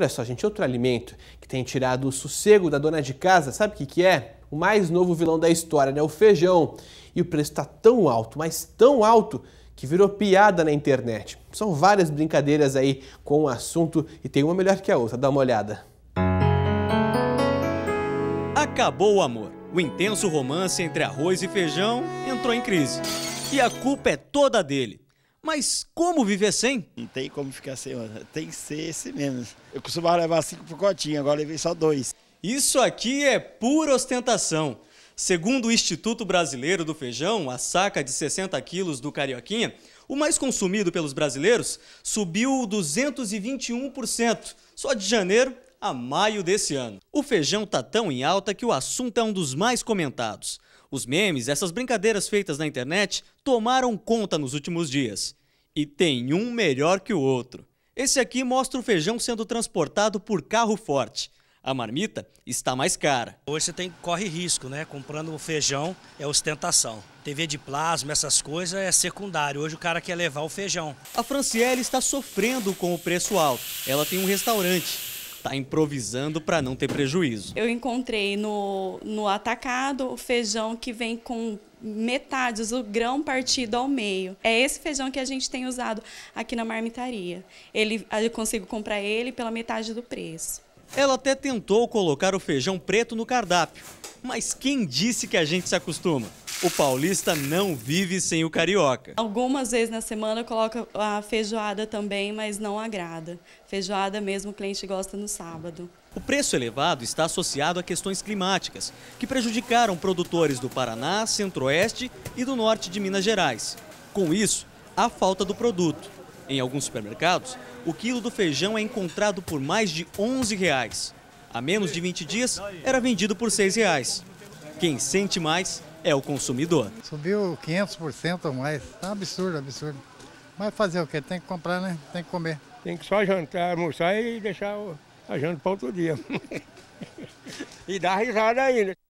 Olha só, gente, outro alimento que tem tirado o sossego da dona de casa, sabe o que é? O mais novo vilão da história, né? O feijão. E o preço está tão alto, mas tão alto, que virou piada na internet. São várias brincadeiras aí com o assunto e tem uma melhor que a outra, dá uma olhada. Acabou o amor. O intenso romance entre arroz e feijão entrou em crise. E a culpa é toda dele. Mas como viver sem? Não tem como ficar sem, mano. Tem que ser esse mesmo. Eu costumava levar 5 pacotinhos, agora levei só 2. Isso aqui é pura ostentação. Segundo o Instituto Brasileiro do Feijão, a saca de 60 quilos do Carioquinha, o mais consumido pelos brasileiros, subiu 221%, só de janeiro a maio desse ano. O feijão tá tão em alta que o assunto é um dos mais comentados. Os memes, essas brincadeiras feitas na internet, tomaram conta nos últimos dias. E tem um melhor que o outro. Esse aqui mostra o feijão sendo transportado por carro forte. A marmita está mais cara. Hoje você corre risco, né? Comprando o feijão é ostentação. TV de plasma, essas coisas é secundário. Hoje o cara quer levar o feijão. A Franciele está sofrendo com o preço alto. Ela tem um restaurante. Está improvisando para não ter prejuízo. Eu encontrei no atacado o feijão que vem com metades, o grão partido ao meio. É esse feijão que a gente tem usado aqui na marmitaria. Eu consigo comprar ele pela metade do preço. Ela até tentou colocar o feijão preto no cardápio, mas quem disse que a gente se acostuma? O paulista não vive sem o carioca. Algumas vezes na semana eu coloco a feijoada também, mas não agrada. Feijoada mesmo o cliente gosta no sábado. O preço elevado está associado a questões climáticas, que prejudicaram produtores do Paraná, Centro-Oeste e do Norte de Minas Gerais. Com isso, a falta do produto. Em alguns supermercados, o quilo do feijão é encontrado por mais de R$ 11. Há menos de 20 dias, era vendido por R$ 6. Quem sente mais é o consumidor. Subiu 500% ou mais. Tá absurdo, absurdo. Mas fazer o quê? Tem que comprar, né? Tem que comer. Tem que só jantar, almoçar e deixar a janta para outro dia. E dar risada ainda.